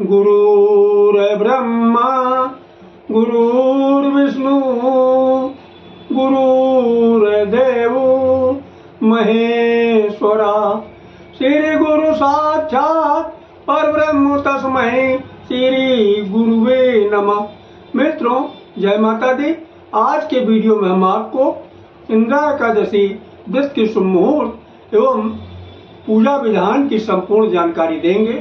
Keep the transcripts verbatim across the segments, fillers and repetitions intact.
गुरुर्ब्रह्मा गुरुर्विष्णु गुरुर्देवो महेश्वरा श्री गुरु साक्षात परब्रह्म तस्मै श्री गुरुवे नमः। मित्रों जय माता दी। आज के वीडियो में हम आपको इंदिरा एकादशी व्रत की शुभ मुहूर्त एवं पूजा विधान की संपूर्ण जानकारी देंगे।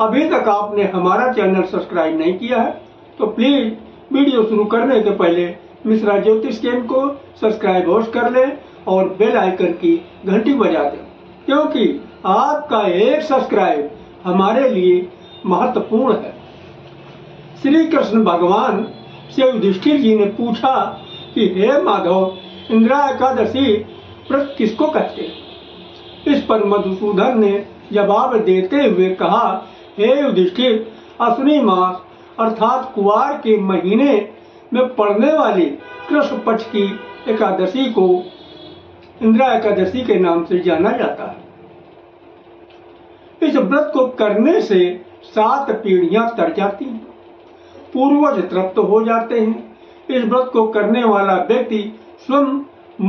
अभी तक आपने हमारा चैनल सब्सक्राइब नहीं किया है तो प्लीज वीडियो शुरू करने के पहले मिश्रा ज्योतिष केंद्र को सब्सक्राइब अवश्य कर लें और बेल आइकन की घंटी बजा दें, क्योंकि आपका एक सब्सक्राइब हमारे लिए महत्वपूर्ण है। श्री कृष्ण भगवान से युधिष्ठिर जी ने पूछा कि हे माधव, इंदिरा एकादशी व्रत किसको कहते हैं? इस पर मधुसूदन ने जवाब देते हुए कहा, हे युधिष्ठिर, अश्विनी मास अर्थात कुवार के महीने में पड़ने वाली कृष्ण पक्ष की एकादशी को इंदिरा एकादशी के नाम से जाना जाता है। इस व्रत को करने से सात पीढ़ियां तर जाती हैं, पूर्वज तृप्त हो जाते हैं। इस व्रत को करने वाला व्यक्ति स्वयं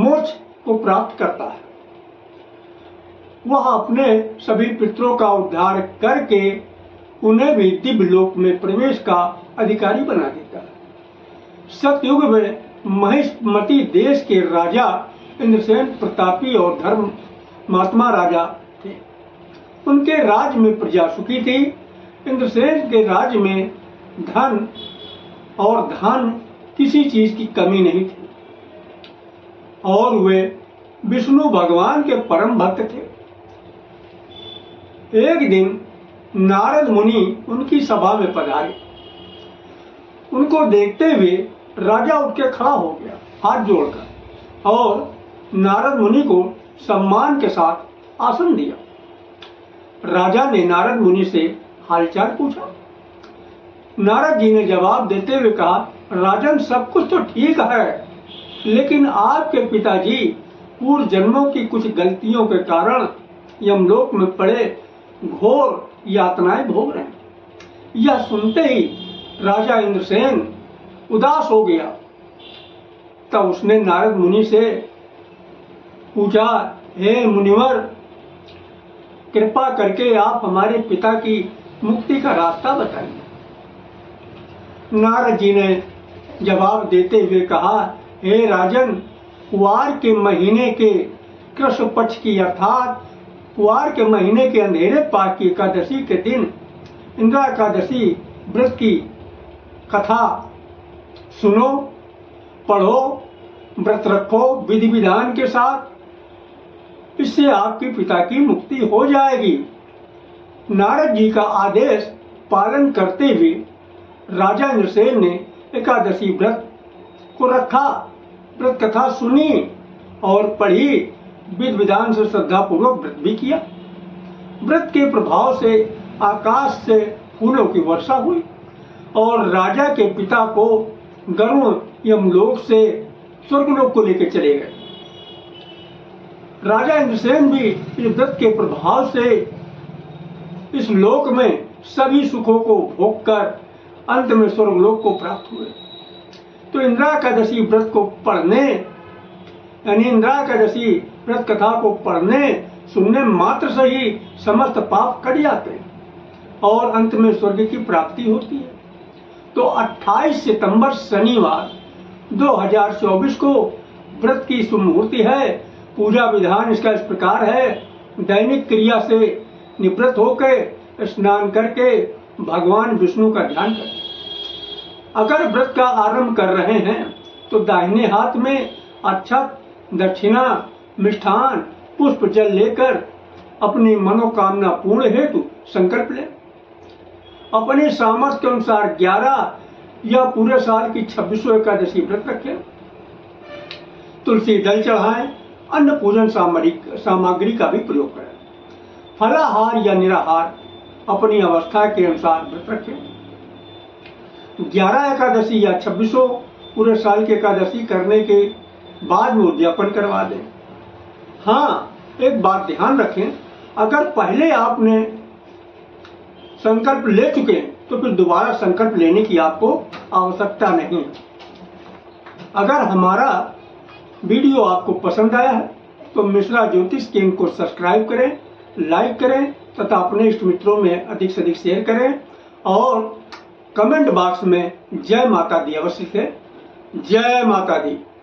मोक्ष को प्राप्त करता है। वह अपने सभी पितरों का उद्धार करके उन्हें भी दिव्य लोक में प्रवेश का अधिकारी बना देता है। सतयुग में महिष्मती देश के राजा इंद्रसेन प्रतापी और धर्म महात्मा राजा थे। उनके राज्य में प्रजा सुखी थी। इंद्रसेन के राज्य में धन और धान किसी चीज की कमी नहीं थी और वे विष्णु भगवान के परम भक्त थे। एक दिन नारद मुनि उनकी सभा में पधारे। उनको देखते हुए राजा उठ के खड़ा हो गया हाथ जोड़कर और नारद मुनि को सम्मान के साथ आसन दिया। राजा ने नारद मुनि से हालचाल पूछा। नारद जी ने जवाब देते हुए कहा, राजन, सब कुछ तो ठीक है, लेकिन आपके पिताजी पूर्व जन्मों की कुछ गलतियों के कारण यमलोक में पड़े घोर यातनाएं भोग रहे हैं। यह सुनते ही राजा इंद्रसेन उदास हो गया। तब उसने नारद मुनि से पूछा, हे मुनिवर, कृपा करके आप हमारे पिता की मुक्ति का रास्ता बताइए। नारद जी ने जवाब देते हुए कहा, हे राजन, कुवार के महीने के कृष्ण पक्ष की अर्थात कुवार के महीने के अंधेरे पाक की एकादशी के दिन इंदिरा एकादशी व्रत की कथा सुनो, पढ़ो, व्रत रखो विधि विधान के साथ। इससे आपके पिता की मुक्ति हो जाएगी। नारद जी का आदेश पालन करते हुए राजा इंद्रसेन ने एकादशी व्रत को रखा, व्रत कथा सुनी और पढ़ी, विधि विधान से श्रद्धापूर्वक व्रत भी किया। व्रत के प्रभाव से आकाश से फूलों की वर्षा हुई और राजा के पिता को गरुण यमलोक से स्वर्गलोक को लेकर चले गए। राजा इंद्रसेन भी इस व्रत के प्रभाव से इस लोक में सभी सुखों को भोगकर अंत में स्वर्गलोक को प्राप्त हुए। तो इंदिरा एकादशी व्रत को पढ़ने यानी इंदिरा एकादशी व्रत कथा को पढ़ने सुनने मात्र से ही समस्त पाप कट जाते हैं और अंत में स्वर्ग की प्राप्ति होती है। तो अट्ठाईस सितंबर शनिवार दो हज़ार चौबीस को व्रत की शुभ मुहूर्त है। पूजा विधान इसका इस प्रकार है। दैनिक क्रिया से निवृत्त होकर स्नान करके भगवान विष्णु का ध्यान करें। अगर व्रत का आरंभ कर रहे हैं तो दाहिने हाथ में अक्षत, दक्षिणा, मिष्ठान, पुष्प जल लेकर अपनी मनोकामना पूर्ण हेतु संकल्प लें। अपने सामर्थ्य के अनुसार ग्यारह या पूरे साल की छब्बीसवीं एकादशी व्रत रखें। तुलसी दल चढ़ाएं। अन्य पूजन सामग्री का भी प्रयोग करें। फलाहार या निराहार अपनी अवस्था के अनुसार व्रत रखें। ग्यारह एकादशी या छब्बीसों पूरे साल की एकादशी करने के बाद में उद्यापन करवा दें। हाँ, एक बात ध्यान रखें, अगर पहले आपने संकल्प ले चुके हैं तो फिर दोबारा संकल्प लेने की आपको आवश्यकता नहीं है। अगर हमारा वीडियो आपको पसंद आया है तो मिश्रा ज्योतिष केंद्र को सब्सक्राइब करें, लाइक करें तथा अपने इष्ट मित्रों में अधिक से अधिक शेयर करें और कमेंट बॉक्स में जय माता दी अवश्य से। जय माता दी।